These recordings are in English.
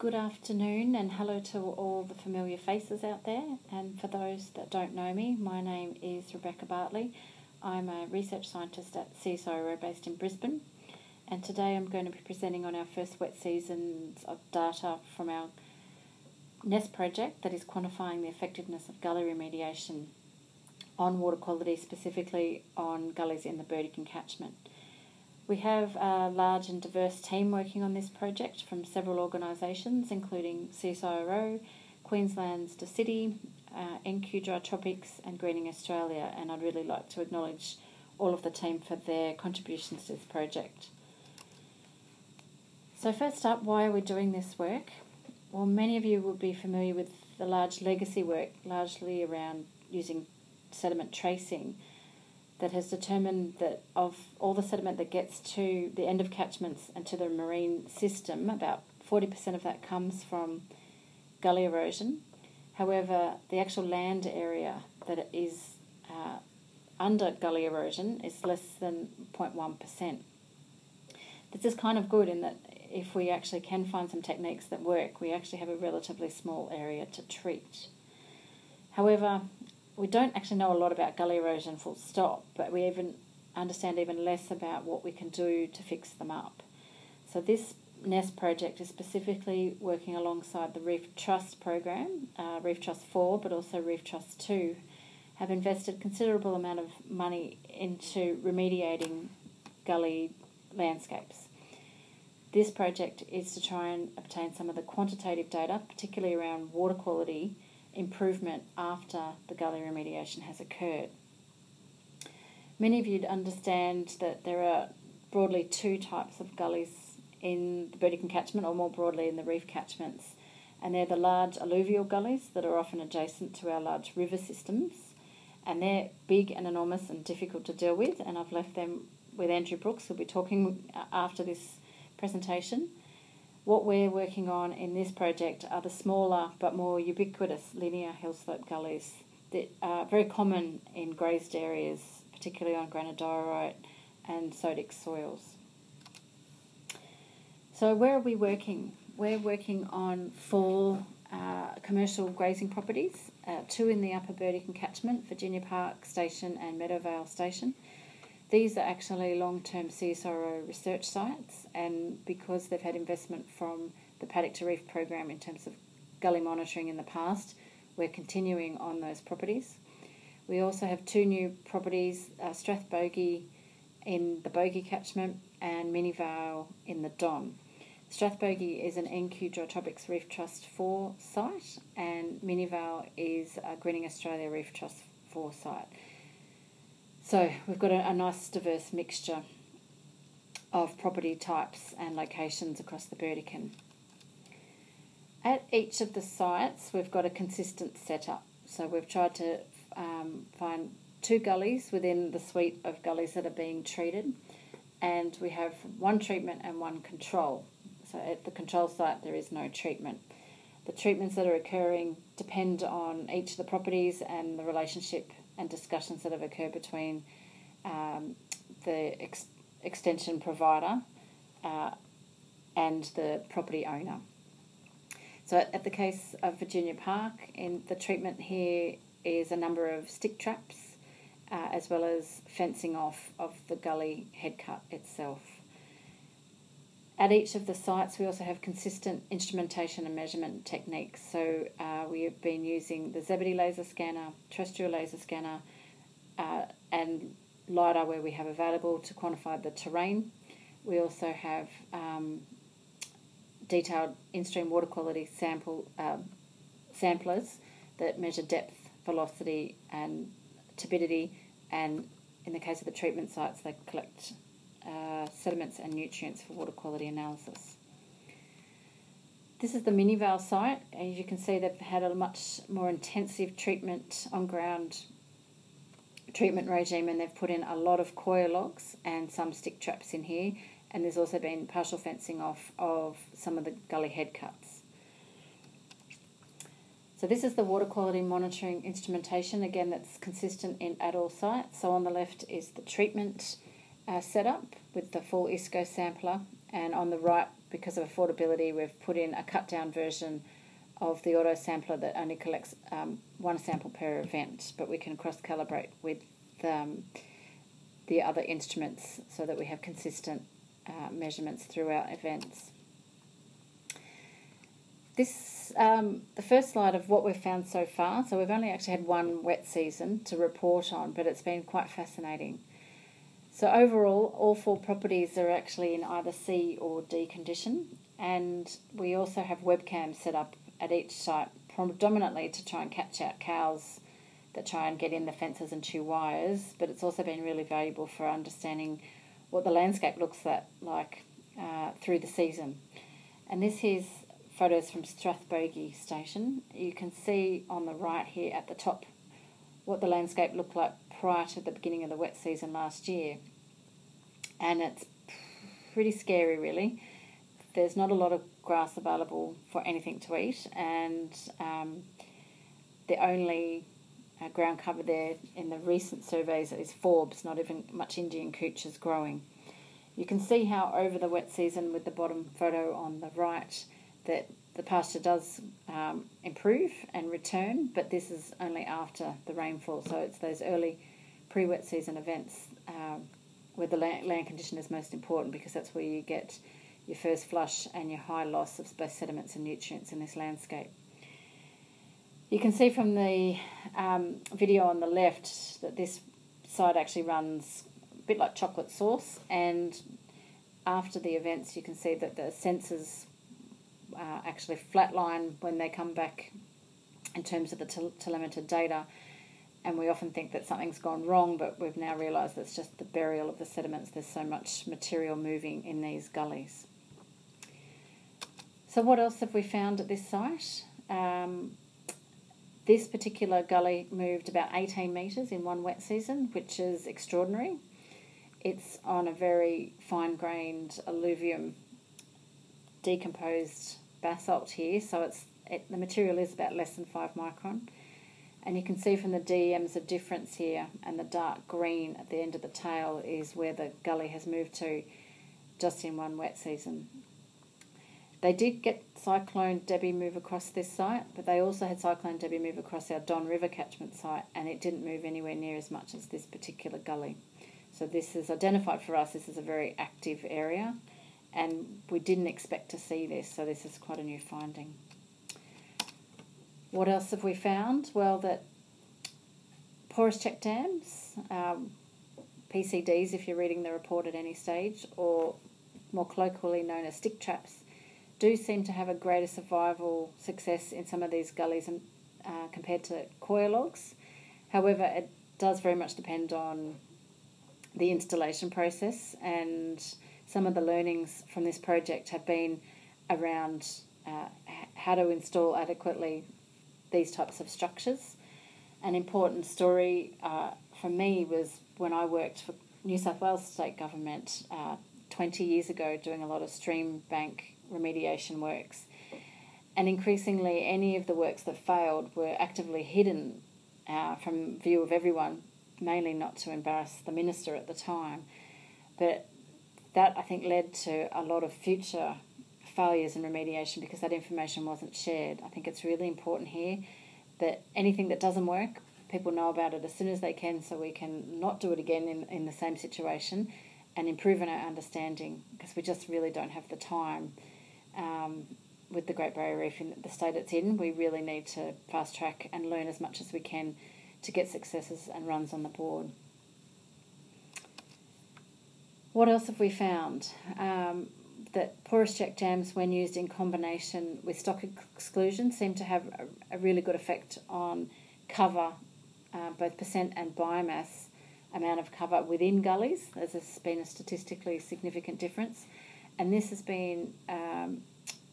Good afternoon and hello to all the familiar faces out there, and for those that don't know me, my name is Rebecca Bartley. I'm a research scientist at CSIRO based in Brisbane, and today I'm going to be presenting on our first wet seasons of data from our NESP project that is quantifying the effectiveness of gully remediation on water quality, specifically on gullies in the Burdekin catchment. We have a large and diverse team working on this project from several organisations, including CSIRO, Queensland's DES, NQ Dry Tropics and Greening Australia, and I'd really like to acknowledge all of the team for their contributions to this project. So first up, why are we doing this work? Well, many of you will be familiar with the large legacy work, largely around using sediment tracing, that has determined that of all the sediment that gets to the end of catchments and to the marine system, about 40% of that comes from gully erosion. However, the actual land area that is under gully erosion is less than 0.1%. This is kind of good in that if we actually can find some techniques that work, we actually have a relatively small area to treat. However, we don't actually know a lot about gully erosion full stop, but we even understand even less about what we can do to fix them up. So this NESP project is specifically working alongside the Reef Trust program, Reef Trust 4, but also Reef Trust 2, have invested considerable amount of money into remediating gully landscapes. This project is to try and obtain some of the quantitative data, particularly around water quality improvement after the gully remediation has occurred. Many of you understand that there are broadly two types of gullies in the Burdekin catchment, or more broadly in the reef catchments, and they're the large alluvial gullies that are often adjacent to our large river systems, and they're big and enormous and difficult to deal with, and I've left them with Andrew Brooks, who'll be talking after this presentation. What we're working on in this project are the smaller but more ubiquitous linear hill slope gullies that are very common in grazed areas, particularly on granodiorite and sodic soils. So where are we working? We're working on four commercial grazing properties, two in the upper Burdekin catchment, Virginia Park Station and Meadowvale Station. These are actually long-term CSIRO research sites, and because they've had investment from the Paddock to Reef program in terms of gully monitoring in the past, we're continuing on those properties. We also have two new properties, Strathbogie in the Bogie catchment and Minivale in the Don. Strathbogie is an NQ Geotropics Reef Trust 4 site, and Minivale is a Greening Australia Reef Trust 4 site. So we've got a nice diverse mixture of property types and locations across the Burdekin. At each of the sites we've got a consistent setup. So we've tried to find two gullies within the suite of gullies that are being treated, and we have one treatment and one control. So at the control site there is no treatment. The treatments that are occurring depend on each of the properties and the relationship and discussions that have occurred between the extension provider and the property owner. So at the case of Virginia Park, in the treatment here is a number of stick traps as well as fencing off of the gully headcut itself. At each of the sites we also have consistent instrumentation and measurement techniques. So we have been using the Zebedee laser scanner, terrestrial laser scanner and LiDAR where we have available to quantify the terrain. We also have detailed in-stream water quality samplers that measure depth, velocity and turbidity, and in the case of the treatment sites they collect sediments and nutrients for water quality analysis. This is the Minivale site. As you can see, they've had a much more intensive treatment on ground treatment regime, and they've put in a lot of coir logs and some stick traps in here, and there's also been partial fencing off of some of the gully head cuts. So this is the water quality monitoring instrumentation, again that's consistent at all sites. So on the left is the treatment setup with the full ISCO sampler and on the right, because of affordability, we've put in a cut-down version of the auto sampler that only collects one sample per event, but we can cross-calibrate with the other instruments so that we have consistent measurements throughout events. This the first slide of what we've found so far. So we've only actually had one wet season to report on, but it's been quite fascinating. So overall, all four properties are actually in either C or D condition, and we also have webcams set up at each site, predominantly to try and catch out cows that try and get in the fences and chew wires, but it's also been really valuable for understanding what the landscape looks like through the season. And this is photos from Strathbogie Station. You can see on the right here at the top what the landscape looked like prior to the beginning of the wet season last year. And it's pretty scary, really. There's not a lot of grass available for anything to eat, and the only ground cover there in the recent surveys is forbs, not even much Indian cooch growing. You can see how over the wet season, with the bottom photo on the right, that the pasture does improve and return, but this is only after the rainfall, so it's those early pre-wet season events where the land condition is most important, because that's where you get your first flush and your high loss of both sediments and nutrients in this landscape. You can see from the video on the left that this site actually runs a bit like chocolate sauce, and after the events you can see that the sensors actually flatline when they come back in terms of the telemetered data, and we often think that something's gone wrong, but we've now realised that's just the burial of the sediments. There's so much material moving in these gullies. So what else have we found at this site? This particular gully moved about 18 metres in one wet season, which is extraordinary. It's on a very fine-grained alluvium decomposed basalt here, so the material is about less than 5 micron, and you can see from the DMs of difference here, and the dark green at the end of the tail is where the gully has moved to just in one wet season. They did get Cyclone Debbie move across this site, but they also had Cyclone Debbie move across our Don River catchment site, and it didn't move anywhere near as much as this particular gully. So this is identified for us, this is a very active area, and we didn't expect to see this, so this is quite a new finding. What else have we found? Well, that porous check dams, PCDs if you're reading the report at any stage, or more colloquially known as stick traps, do seem to have a greater survival success in some of these gullies and, compared to coir logs. However, it does very much depend on the installation process, and some of the learnings from this project have been around how to install adequately these types of structures. An important story for me was when I worked for New South Wales State Government 20 years ago, doing a lot of stream bank remediation works. And increasingly, any of the works that failed were actively hidden from view of everyone, mainly not to embarrass the minister at the time. But that, I think, led to a lot of future failures in remediation because that information wasn't shared. I think it's really important here that anything that doesn't work, people know about it as soon as they can, so we can not do it again in the same situation and improve on our understanding, because we just really don't have the time with the Great Barrier Reef in the state it's in. We really need to fast track and learn as much as we can to get successes and runs on the board. What else have we found? That porous check dams, when used in combination with stock exclusion, seem to have a really good effect on cover, both percent and biomass amount of cover within gullies. There's been a statistically significant difference. And this has been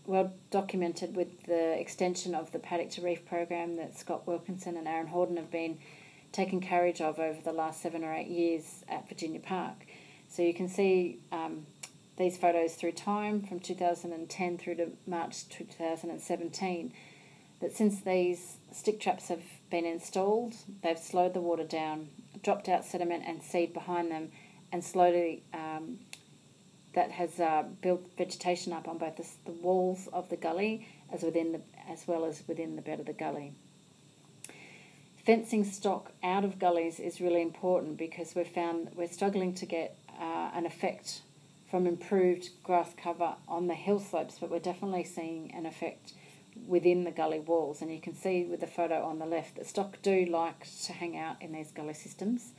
well documented with the extension of the Paddock to Reef program that Scott Wilkinson and Aaron Horden have been taking carriage of over the last 7 or 8 years at Virginia Park. So you can see these photos through time from 2010 through to March 2017, that since these stick traps have been installed, they've slowed the water down, dropped out sediment and seed behind them, and slowly that has built vegetation up on both the walls of the gully as well as within the bed of the gully. Fencing stock out of gullies is really important because we've found we're struggling to get an effect from improved grass cover on the hill slopes, but we're definitely seeing an effect within the gully walls. And you can see with the photo on the left that stock do like to hang out in these gully systems.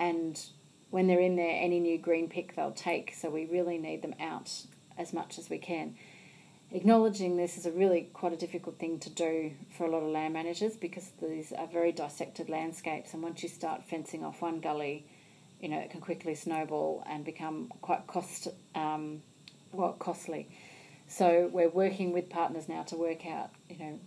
And when they're in there, any new green pick they'll take, so we really need them out as much as we can. Acknowledging this is quite a difficult thing to do for a lot of land managers because these are very dissected landscapes, and once you start fencing off one gully, you know, it can quickly snowball and become quite costly. So we're working with partners now to work out, you know,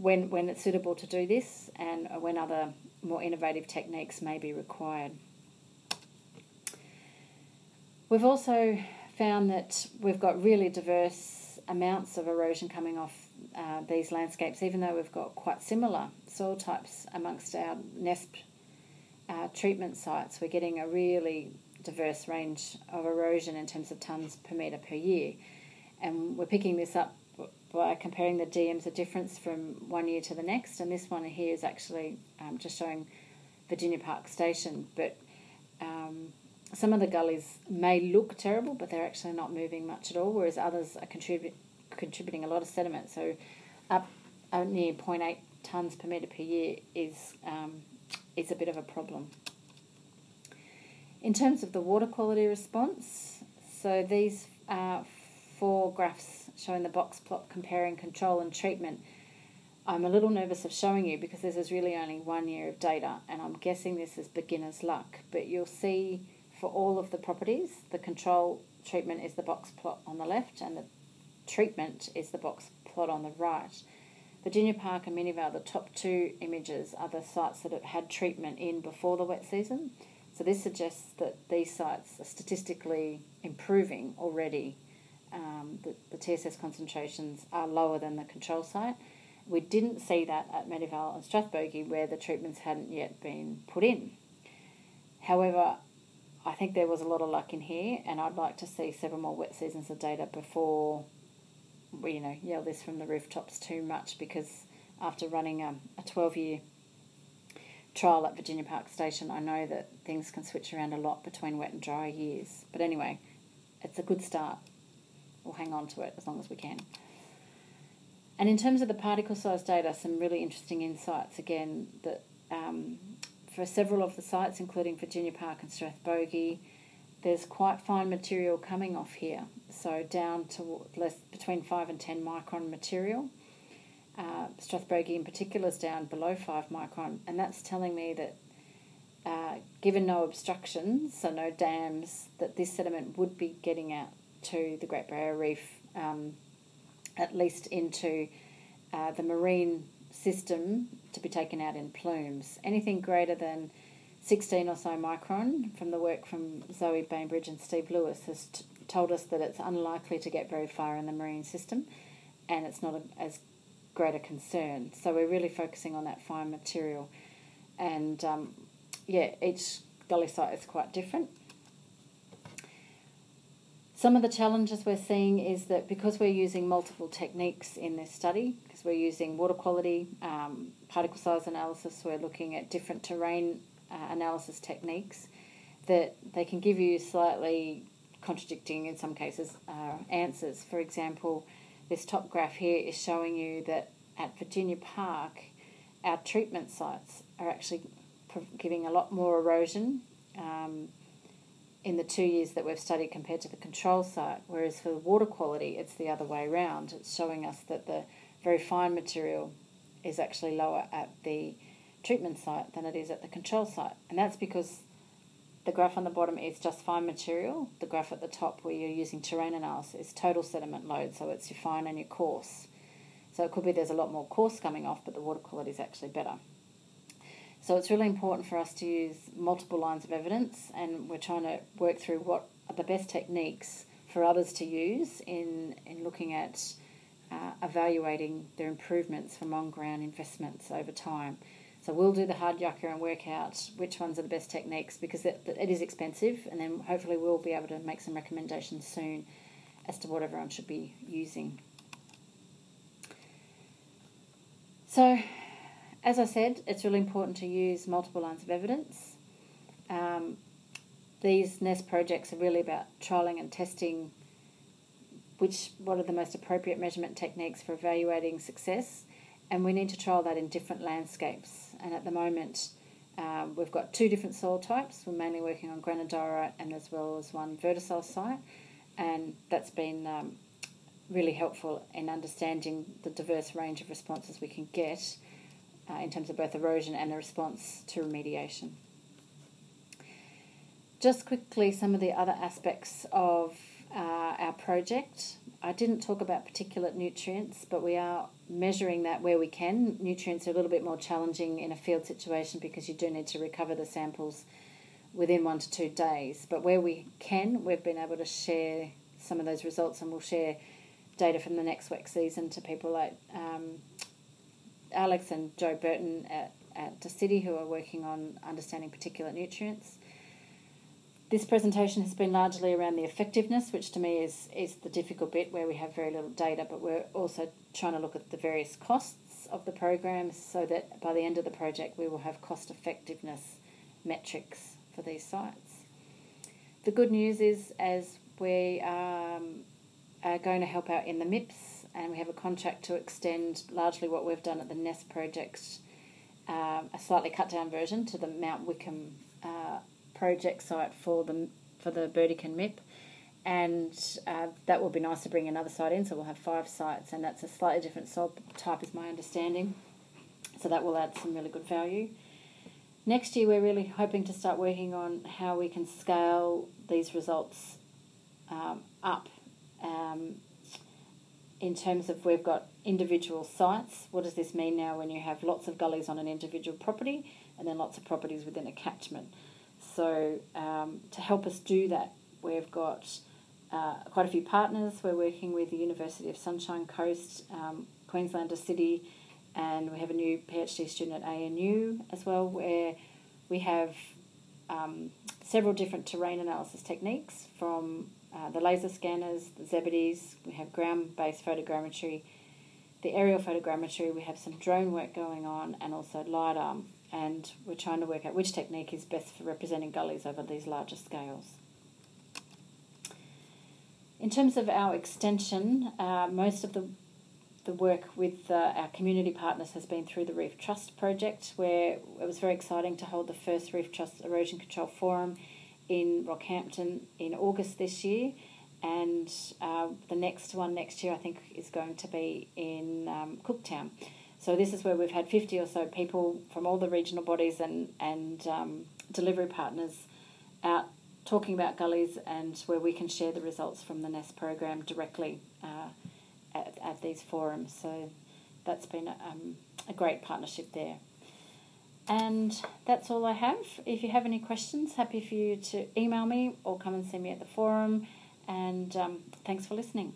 when it's suitable to do this and when other more innovative techniques may be required. We've also found that we've got really diverse amounts of erosion coming off these landscapes, even though we've got quite similar soil types amongst our NESP treatment sites. We're getting a really diverse range of erosion in terms of tonnes per metre per year, and we're picking this up by comparing the DMs, the difference from one year to the next, and this one here is actually just showing Virginia Park Station, but some of the gullies may look terrible, but they're actually not moving much at all, whereas others are contributing a lot of sediment. So up near 0.8 tonnes per metre per year is a bit of a problem. In terms of the water quality response, so these are four graphs showing the box plot comparing control and treatment. I'm a little nervous of showing you because this is really only 1 year of data, and I'm guessing this is beginner's luck, but you'll see for all of the properties the control treatment is the box plot on the left and the treatment is the box plot on the right. Virginia Park and Minivale, the top two images, are the sites that have had treatment in before the wet season, so this suggests that these sites are statistically improving already. The TSS concentrations are lower than the control site. We didn't see that at Meadowvale and Strathbogie where the treatments hadn't yet been put in. However, I think there was a lot of luck in here, and I'd like to see several more wet seasons of data before we yell this from the rooftops too much, because after running a 12-year trial at Virginia Park Station, I know that things can switch around a lot between wet and dry years. But anyway, it's a good start. We'll hang on to it as long as we can. And in terms of the particle size data, some really interesting insights again, that for several of the sites, including Virginia Park and Strathbogie, there's quite fine material coming off here, so down to between 5 and 10 micron material. Strathbogie in particular is down below 5 micron, and that's telling me that given no obstructions, so no dams, that this sediment would be getting out to the Great Barrier Reef, at least into the marine system, to be taken out in plumes. Anything greater than 16 or so micron, from the work from Zoe Bainbridge and Steve Lewis, has told us that it's unlikely to get very far in the marine system, and it's not as great a concern. So we're really focusing on that fine material, and each gully site is quite different. Some of the challenges we're seeing is that because we're using multiple techniques in this study, because we're using water quality, particle size analysis, we're looking at different terrain analysis techniques, that they can give you slightly contradicting, in some cases, answers. For example, this top graph here is showing you that at Virginia Park, our treatment sites are actually giving a lot more erosion in the 2 years that we've studied compared to the control site, whereas for the water quality it's the other way around. It's showing us that the very fine material is actually lower at the treatment site than it is at the control site, and that's because the graph on the bottom is just fine material. The graph at the top where you're using terrain analysis is total sediment load, so it's your fine and your coarse. So it could be there's a lot more coarse coming off, but the water quality is actually better. So it's really important for us to use multiple lines of evidence, and we're trying to work through what are the best techniques for others to use in looking at evaluating their improvements from on-ground investments over time. So we'll do the hard yucca and work out which ones are the best techniques, because it is expensive, and then hopefully we'll be able to make some recommendations soon as to what everyone should be using. So, as I said, it's really important to use multiple lines of evidence. These NESP projects are really about trialling and testing what are the most appropriate measurement techniques for evaluating success, and we need to trial that in different landscapes. And at the moment, we've got two different soil types. We're mainly working on Granodara and as well as one Vertisol site, and that's been really helpful in understanding the diverse range of responses we can get in terms of both erosion and a response to remediation. Just quickly, some of the other aspects of our project. I didn't talk about particulate nutrients, but we are measuring that where we can. Nutrients are a little bit more challenging in a field situation because you do need to recover the samples within 1 to 2 days. But where we can, we've been able to share some of those results, and we'll share data from the next WEC season to people like Alex and Joe Burton at DeCity, who are working on understanding particulate nutrients. This presentation has been largely around the effectiveness, which to me is the difficult bit where we have very little data, but we're also trying to look at the various costs of the program so that by the end of the project we will have cost effectiveness metrics for these sites. The good news is, as we are going to help out in the MIPS, and we have a contract to extend largely what we've done at the NESP project, a slightly cut down version to the Mount Wickham project site for the Burdekin MIP, and that will be nice to bring another site in, so we'll have 5 sites, and that's a slightly different soil type is my understanding, so that will add some really good value. Next year we're really hoping to start working on how we can scale these results up in terms of we've got individual sites. What does this mean now when you have lots of gullies on an individual property and then lots of properties within a catchment? So to help us do that, we've got quite a few partners. We're working with the University of Sunshine Coast, Queenslander City, and we have a new PhD student at ANU as well, where we have several different terrain analysis techniques, from the laser scanners, the Zebedees, we have ground-based photogrammetry, the aerial photogrammetry, we have some drone work going on, and also LiDAR. And we're trying to work out which technique is best for representing gullies over these larger scales. In terms of our extension, most of the work with our community partners has been through the Reef Trust project, where it was very exciting to hold the first Reef Trust Erosion Control Forum in Rockhampton in August this year, and the next one next year I think is going to be in Cooktown. So this is where we've had 50 or so people from all the regional bodies and delivery partners out talking about gullies, and where we can share the results from the NESP program directly at these forums. So that's been a great partnership there. And that's all I have. If you have any questions, happy for you to email me or come and see me at the forum. And thanks for listening.